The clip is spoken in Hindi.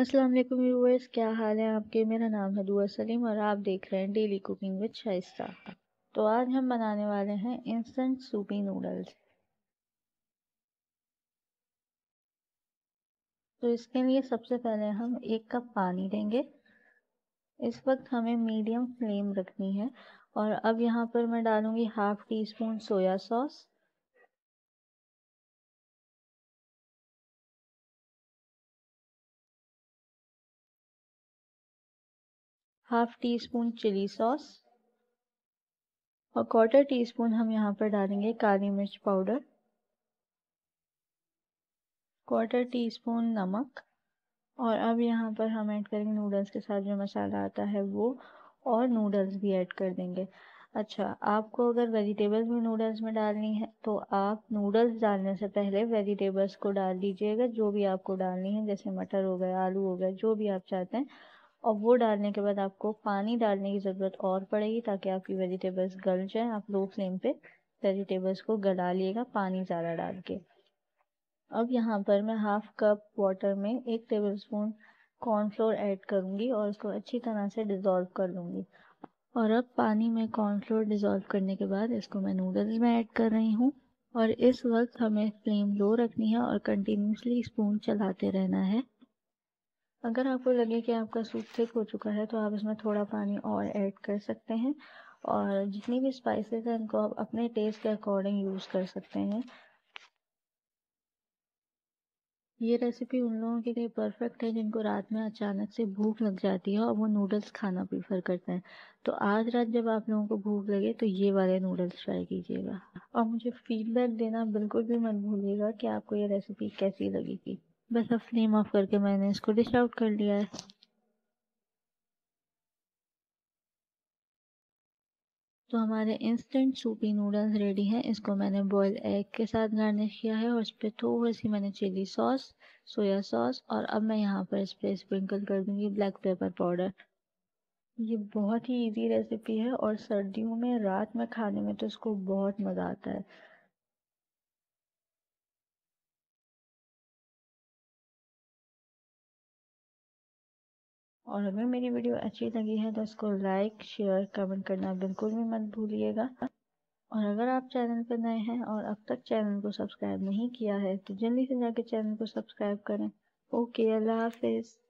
अस्सलाम वालेकुम व्यूअर्स, क्या हाल है आपके। मेरा नाम है दुआ सलीम और आप देख रहे हैं डेली कुकिंग विद शाइस्ता। तो आज हम बनाने वाले हैं इंस्टेंट सूपी नूडल्स। तो इसके लिए सबसे पहले हम 1 कप पानी लेंगे। इस वक्त हमें मीडियम फ्लेम रखनी है। और अब यहाँ पर मैं डालूँगी 1/2 teaspoon soya sauce, 1/2 teaspoon chilli sauce और 1/4 टीस्पून हम यहाँ पर डालेंगे काली मिर्च पाउडर, 1/4 टीस्पून नमक। और अब यहाँ पर हम ऐड करेंगे नूडल्स के साथ जो मसाला आता है वो, और नूडल्स भी ऐड कर देंगे। अच्छा, आपको अगर वेजिटेबल्स भी नूडल्स में डालनी है तो आप नूडल्स डालने से पहले वेजिटेबल्स को डाल दीजिएगा, जो भी आपको डालनी है, जैसे मटर हो गए, आलू हो गए, जो भी आप चाहते हैं। और वो डालने के बाद आपको पानी डालने की ज़रूरत और पड़ेगी ताकि आपकी वेजिटेबल्स गल जाए। आप लो फ्लेम पे वेजिटेबल्स को गला लीजिएगा पानी ज़्यादा डाल के। अब यहाँ पर मैं 1/2 कप वाटर में 1 टेबलस्पून कॉर्नफ्लोर ऐड करूँगी और उसको अच्छी तरह से डिज़ोल्व कर लूँगी। और अब पानी में कॉर्नफ्लोर डिज़ोल्व करने के बाद इसको मैं नूडल्स में ऐड कर रही हूँ। और इस वक्त हमें फ्लेम लो रखनी है और कंटिन्यूसली स्पून चलाते रहना है। अगर आपको लगे कि आपका सूप थिक हो चुका है तो आप इसमें थोड़ा पानी और ऐड कर सकते हैं। और जितनी भी स्पाइसेस हैं इनको आप अपने टेस्ट के अकॉर्डिंग यूज़ कर सकते हैं। ये रेसिपी उन लोगों के लिए परफेक्ट है जिनको रात में अचानक से भूख लग जाती है और वो नूडल्स खाना प्रीफर करते हैं। तो आज रात जब आप लोगों को भूख लगे तो ये वाले नूडल्स ट्राई कीजिएगा और मुझे फीडबैक देना बिल्कुल भी मत भूलिएगा कि आपको ये रेसिपी कैसी लगेगी। बस अब फ्लेम ऑफ करके मैंने इसको डिश आउट कर लिया है। तो हमारे इंस्टेंट सूपी नूडल्स रेडी हैं। इसको मैंने बॉयल एग के साथ गार्निश किया है और इस पर थोड़ी सी मैंने चिली सॉस, सोया सॉस और अब मैं यहाँ पर इस पर स्प्रिंकल कर दूँगी ब्लैक पेपर पाउडर। ये बहुत ही इजी रेसिपी है और सर्दियों में रात में खाने में तो इसको बहुत मज़ा आता है। और अगर मेरी वीडियो अच्छी लगी है तो इसको लाइक, शेयर, कमेंट करना बिल्कुल भी मत भूलिएगा। और अगर आप चैनल पर नए हैं और अब तक चैनल को सब्सक्राइब नहीं किया है तो जल्दी से जाके चैनल को सब्सक्राइब करें। ओके, अल्लाह हाफिज़।